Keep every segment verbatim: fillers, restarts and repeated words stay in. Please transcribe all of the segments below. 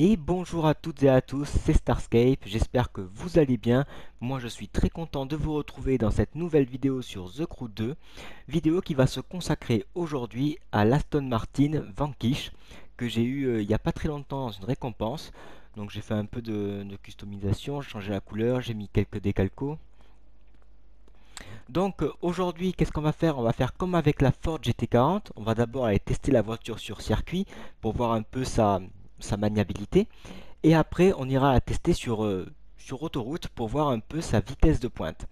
Et bonjour à toutes et à tous, c'est Starscape, j'espère que vous allez bien. Moi je suis très content de vous retrouver dans cette nouvelle vidéo sur The Crew deux, vidéo qui va se consacrer aujourd'hui à l'Aston Martin Vanquish, que j'ai eu euh, il n'y a pas très longtemps dans une récompense. Donc j'ai fait un peu de, de customisation, j'ai changé la couleur, j'ai mis quelques décalcos. Donc aujourd'hui, qu'est-ce qu'on va faire? On va faire comme avec la Ford G T quarante, on va d'abord aller tester la voiture sur circuit pour voir un peu sa... sa maniabilité, et après on ira la tester sur, euh, sur autoroute pour voir un peu sa vitesse de pointe.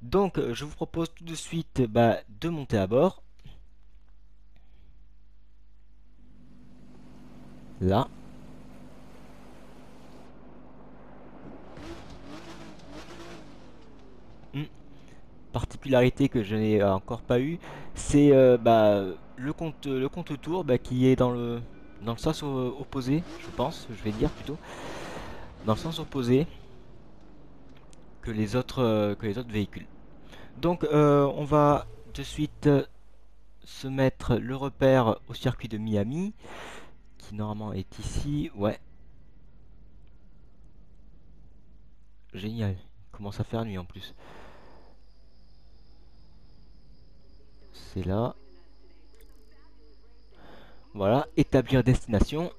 Donc je vous propose tout de suite bah, de monter à bord. Là. Hmm. Particularité que je n'ai encore pas eu, c'est euh, bah, le compte le compte tour bah, qui est dans le dans le sens opposé, je pense, je vais dire plutôt dans le sens opposé que les autres que les autres véhicules. Donc euh, on va de suite se mettre le repère au circuit de Miami, qui normalement est ici. Ouais, génial, il commence à faire nuit en plus. C'est là. Voilà, établir destination.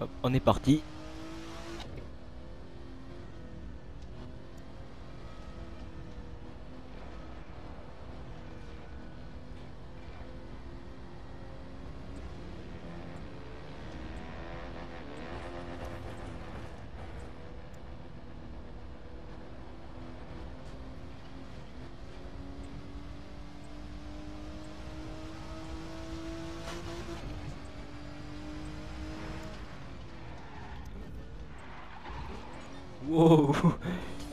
Hop, on est parti. Wow,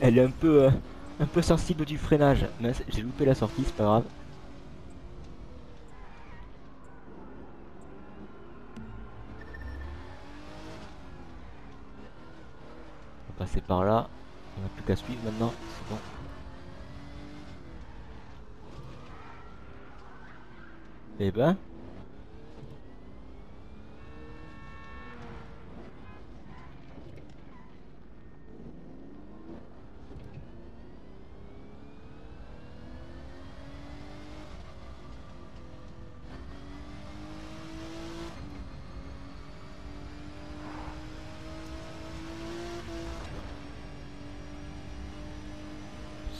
elle est un peu, euh, un peu sensible du freinage. Mince, j'ai loupé la sortie, c'est pas grave. On va passer par là. On n'a plus qu'à suivre maintenant, c'est bon. Et ben...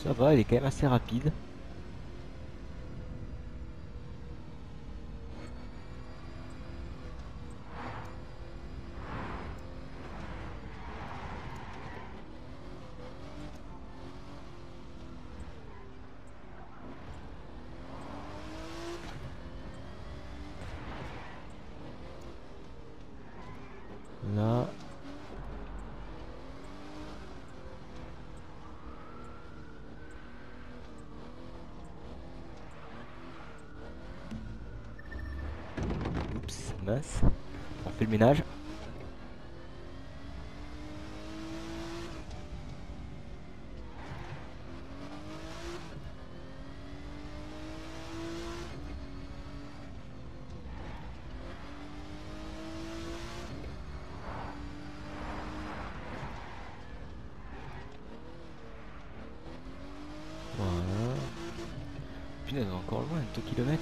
ça va, elle est quand même assez rapide. Là. Mince, on fait le ménage. Voilà. Punaise, encore loin, deux kilomètres.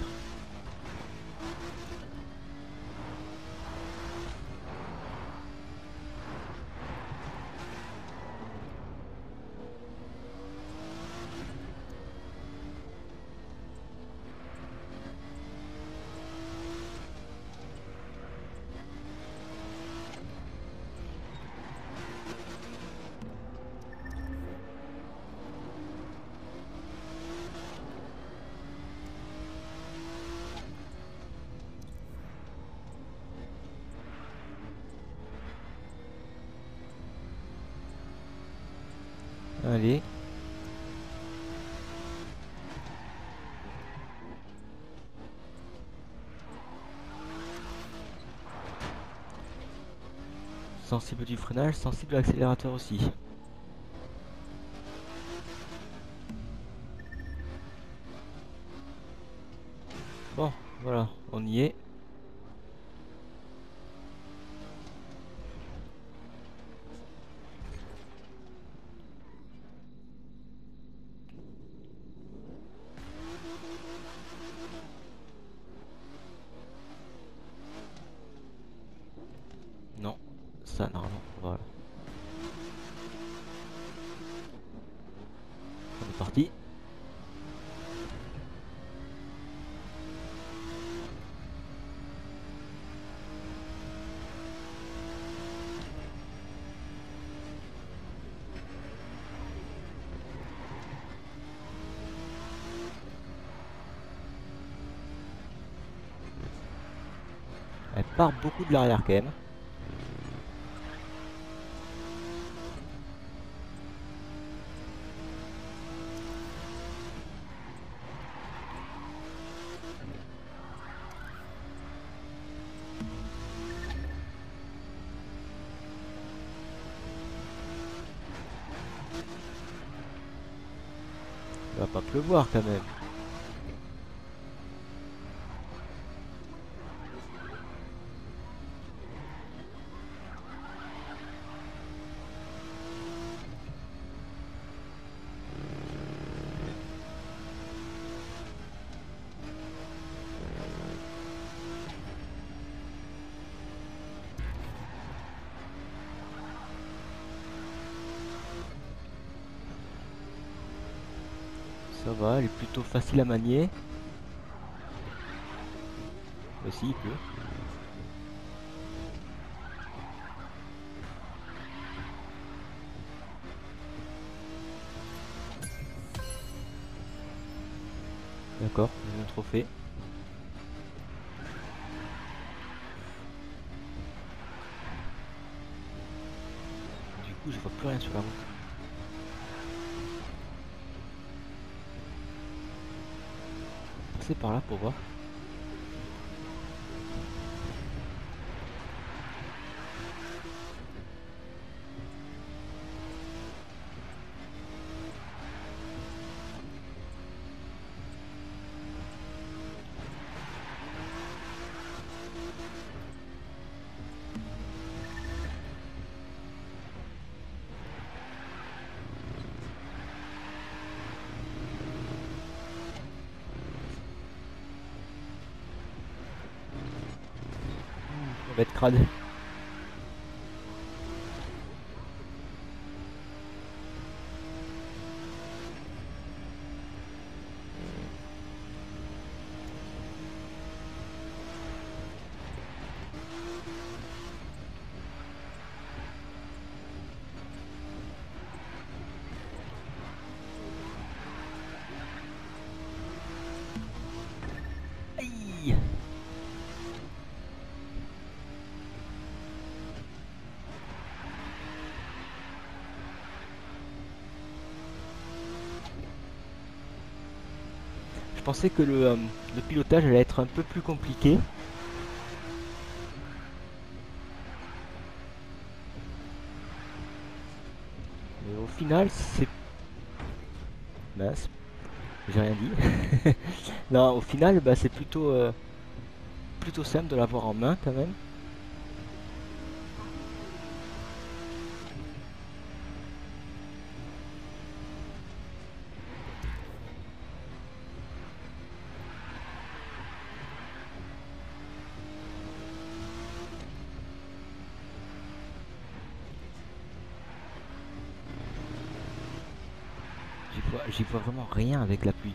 Allez. sensible du freinage, sensible à l'accélérateur aussi. Bon, voilà, on y est. Non, ça normalement, voilà. On est parti. Elle part beaucoup de l'arrière quand même. Il va pas pleuvoir quand même. Ça va, elle est plutôt facile à manier. Aussi, il peut. D'accord, j'ai un trophée. Du coup, je vois plus rien sur la route. Par là pour voir. On va être crade. Aïe. Je pensais que le, euh, le pilotage allait être un peu plus compliqué. Mais au final, c'est... mince, j'ai rien dit. Non, au final, bah, c'est plutôt, euh, plutôt simple de l'avoir en main quand même. J'y vois vraiment rien avec la pluie.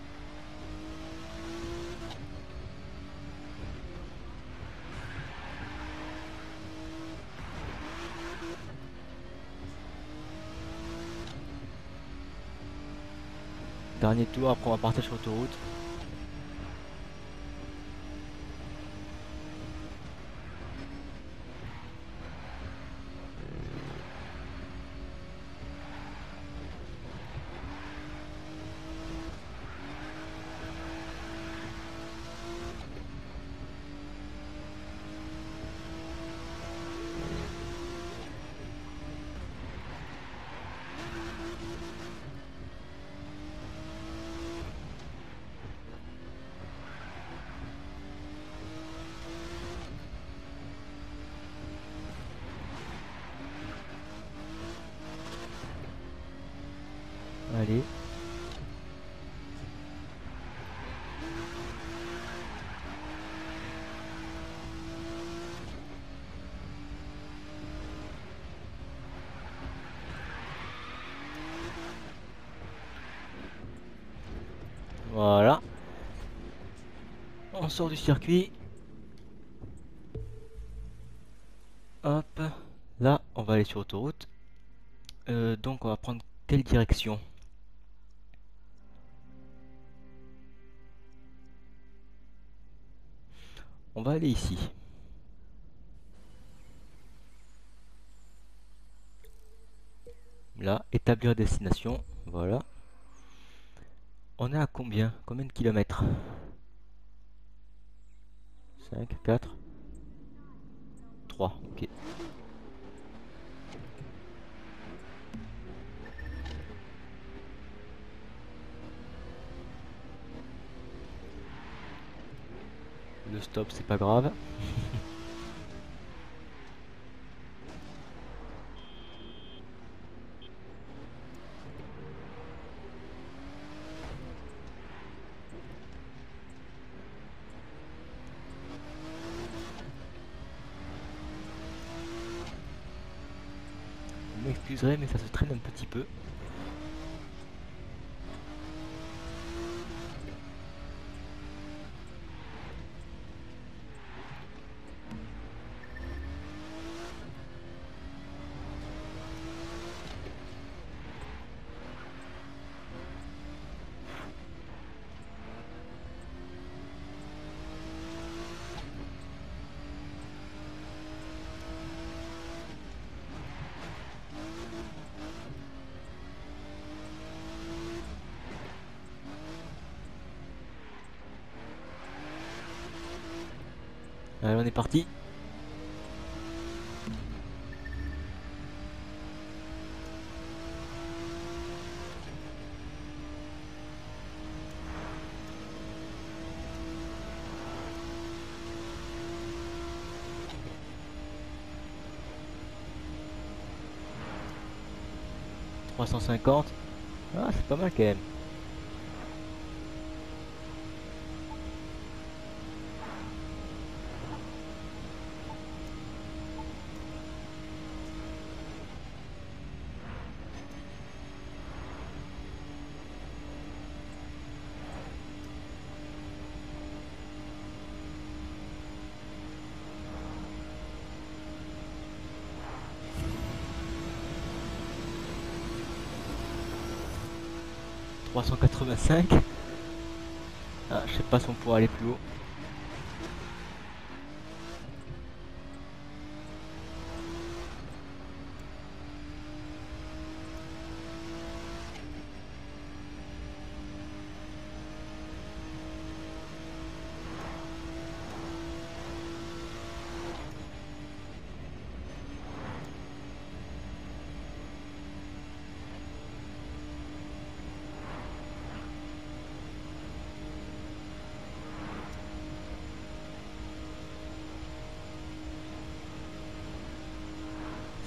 Dernier tour, après on va partir sur l'autoroute. on sort du circuit. Hop, là on va aller sur autoroute. Euh, donc on va prendre quelle direction? On va aller ici. Là, établir destination, voilà. On est à combien? Combien de kilomètres? cinq, quatre, trois, ok. Le stop, c'est pas grave. Vous m'excuserez, mais ça se traîne un petit peu. Allez, on est parti. trois cent cinquante. Ah, c'est pas mal quand même. trois cent quatre-vingt-cinq. Ah, je sais pas si on pourra aller plus haut.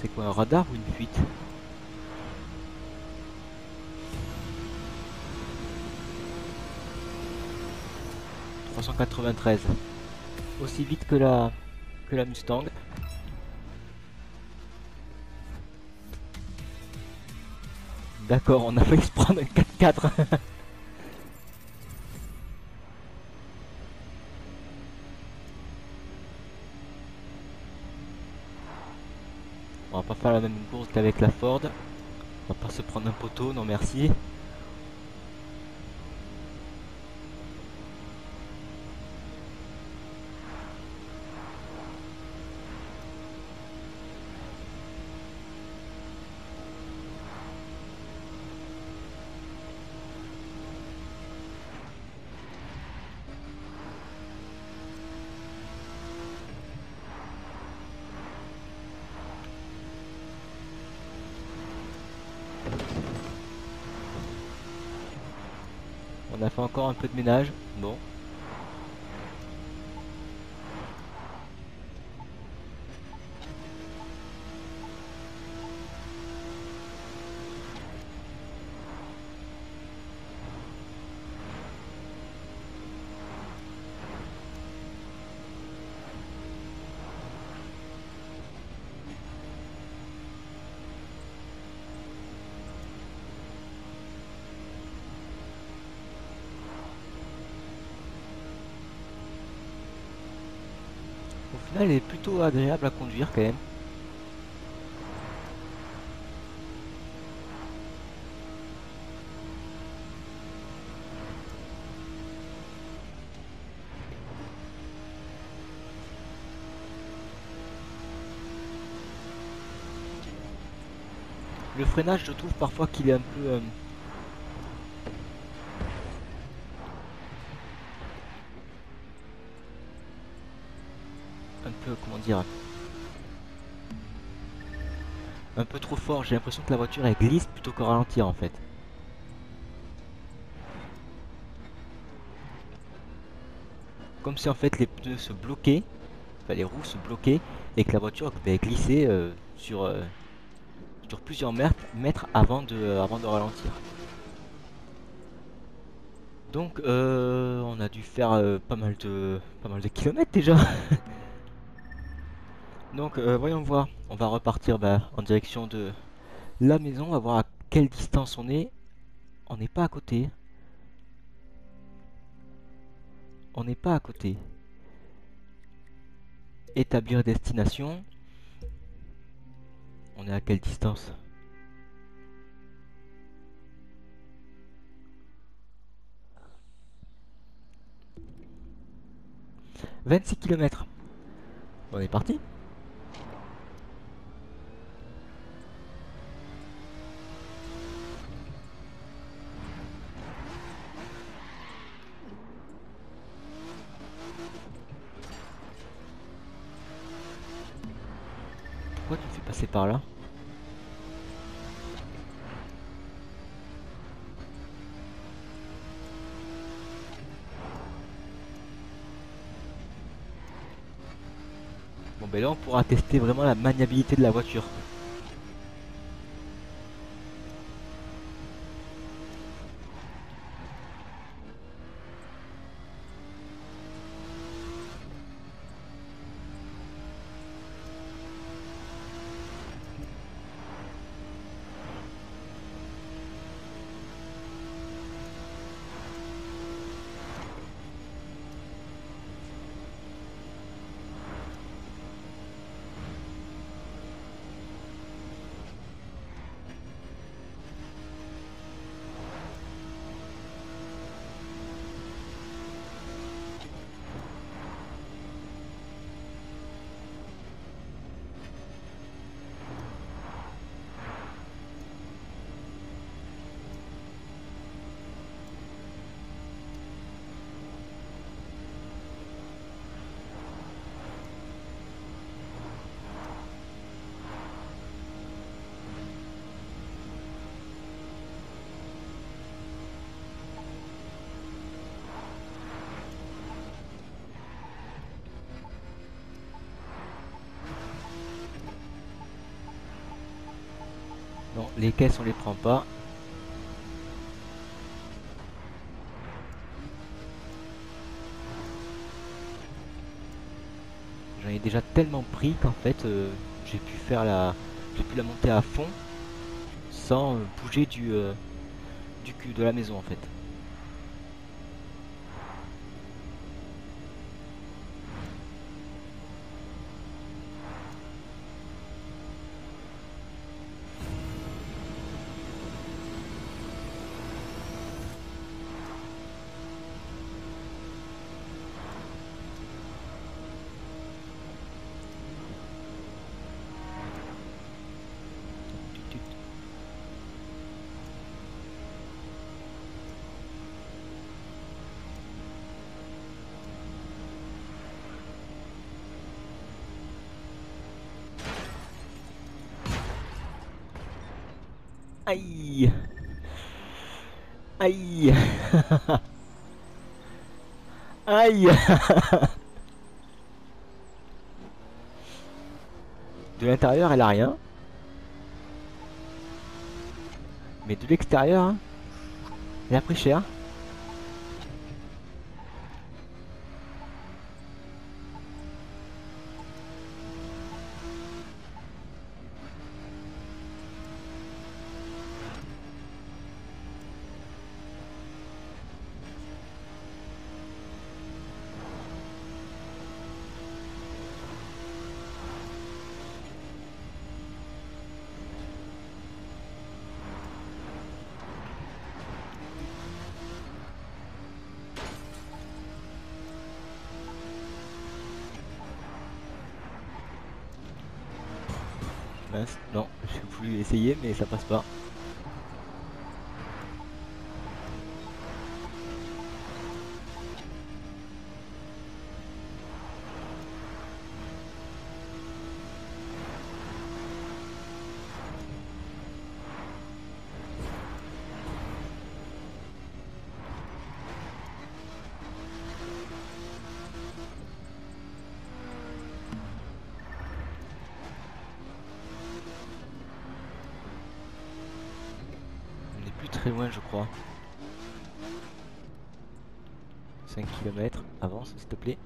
C'est quoi, un radar ou une fuite? trois cent quatre-vingt-treize. Aussi vite que la que la Mustang. D'accord, on a failli se prendre un quatre-quatre. On va pas faire la même course qu'avec la Ford. On va pas se prendre un poteau, non merci. On a fait encore un peu de ménage, bon. au final, elle est plutôt agréable à conduire quand même. Le freinage, je trouve parfois qu'il est un peu... Euh... un peu, comment dire... un peu trop fort. J'ai l'impression que la voiture, elle glisse plutôt qu'en ralentir en fait. Comme si en fait les pneus se bloquaient, enfin les roues se bloquaient, et que la voiture elle glissait euh, sur... Euh... sur plusieurs mètres avant de, euh, avant de ralentir. Donc euh, on a dû faire euh, pas mal de pas mal de kilomètres déjà. Donc euh, voyons voir, on va repartir bah, en direction de la maison. On va voir à quelle distance on est. On n'est pas à côté. On n'est pas à côté. Établir destination. On est à quelle distance? vingt-six kilomètres. On est parti. Pourquoi tu me fais passer par là ? Mais là on pourra tester vraiment la maniabilité de la voiture. Non, les caisses on les prend pas. J'en ai déjà tellement pris qu'en fait euh, j'ai pu faire la, j'ai pu la monter à fond sans euh, bouger du euh, du cul de la maison en fait. Aïe. Aïe. Aïe. De l'intérieur elle a rien. Mais de l'extérieur hein, elle a pris cher. Mince, non, j'ai voulu essayer mais ça passe pas. Très loin, je crois. cinq kilomètres, avance s'il te plaît.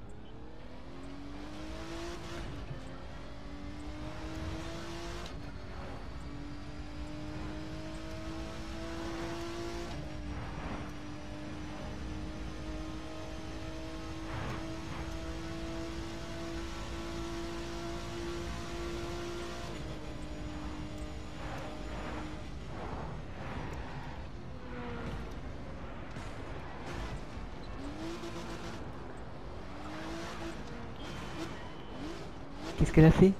Qu'est-ce qu'elle a fait?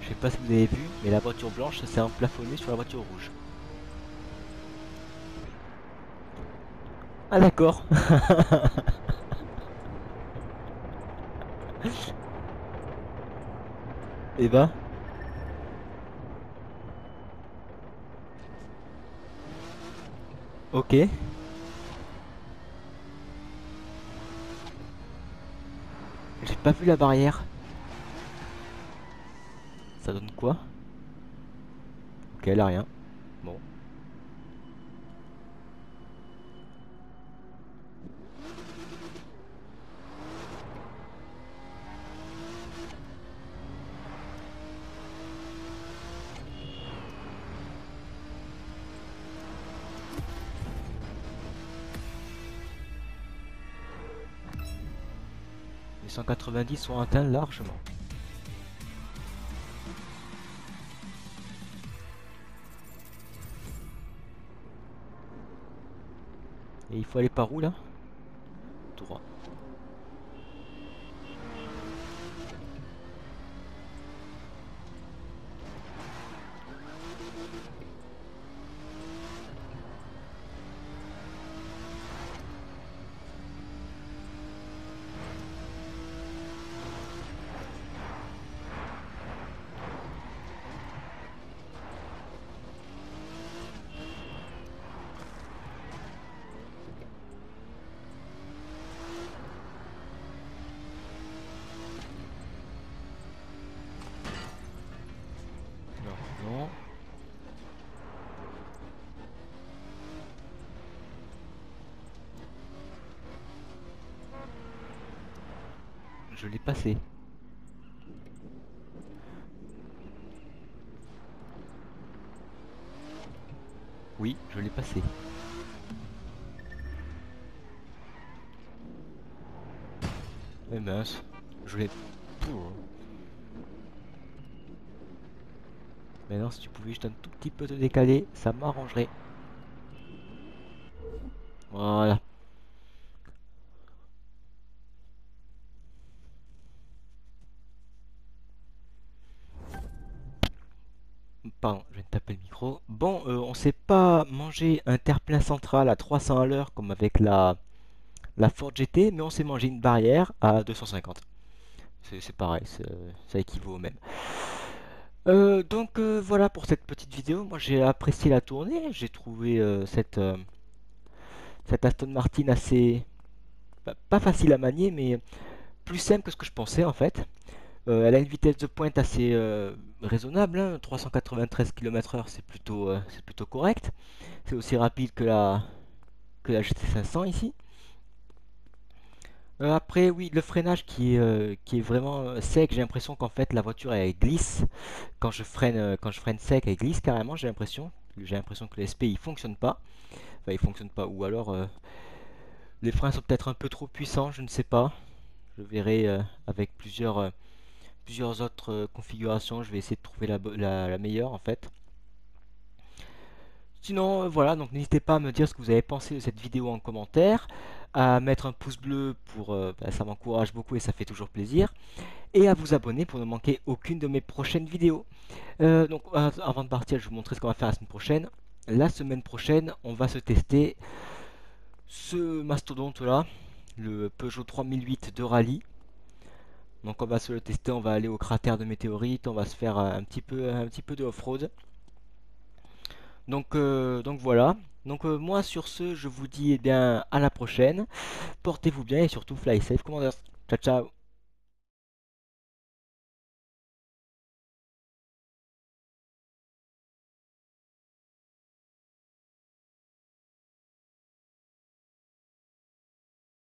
Je sais pas si vous avez vu, mais la voiture blanche s'est emplafonnée sur la voiture rouge. Ah d'accord. Et bah ben. Ok. J'ai pas vu la barrière. Ça donne quoi? Ok, elle a rien. Bon. cent quatre-vingt-dix sont atteints largement. Et il faut aller par où là? Droit. Je l'ai passé. Oui, je l'ai passé. Eh mince, je l'ai... Maintenant, si tu pouvais juste un tout petit peu te décaler, ça m'arrangerait. Voilà. Pardon, je viens de taper le micro. Bon, euh, on s'est pas mangé un terre-plein central à trois cents à l'heure comme avec la, la Ford G T, mais on s'est mangé une barrière à deux cent cinquante. C'est pareil, ça équivaut au même. Euh, donc euh, voilà pour cette petite vidéo. Moi j'ai apprécié la tournée. J'ai trouvé euh, cette, euh, cette Aston Martin assez... Bah, pas facile à manier, mais plus simple que ce que je pensais en fait. Euh, elle a une vitesse de pointe assez euh, raisonnable, hein, trois cent quatre-vingt-treize kilomètres heure, c'est plutôt, euh, c'est plutôt correct. C'est aussi rapide que la, que la G T cinq cents ici. Euh, après, oui, le freinage qui est, euh, qui est vraiment sec, j'ai l'impression qu'en fait la voiture elle glisse. Quand je freine, quand je freine sec, elle glisse carrément, j'ai l'impression. J'ai l'impression que le S P I ne fonctionne pas. Enfin, il ne fonctionne pas, ou alors euh, les freins sont peut-être un peu trop puissants, je ne sais pas. Je verrai euh, avec plusieurs... Euh, plusieurs autres euh, configurations, je vais essayer de trouver la, la, la meilleure en fait. Sinon, voilà, donc n'hésitez pas à me dire ce que vous avez pensé de cette vidéo en commentaire, à mettre un pouce bleu pour euh, bah, ça m'encourage beaucoup et ça fait toujours plaisir, et à vous abonner pour ne manquer aucune de mes prochaines vidéos. Euh, donc euh, avant de partir, je vais vous montrer ce qu'on va faire la semaine prochaine. La semaine prochaine, on va se tester ce mastodonte là, le Peugeot trois mille huit de rallye. Donc on va se le tester, on va aller au cratère de météorites, on va se faire un petit peu, un petit peu de off-road. Donc, euh, donc voilà, donc euh, moi sur ce je vous dis eh bien à la prochaine, portez-vous bien et surtout fly safe commanders, ciao ciao.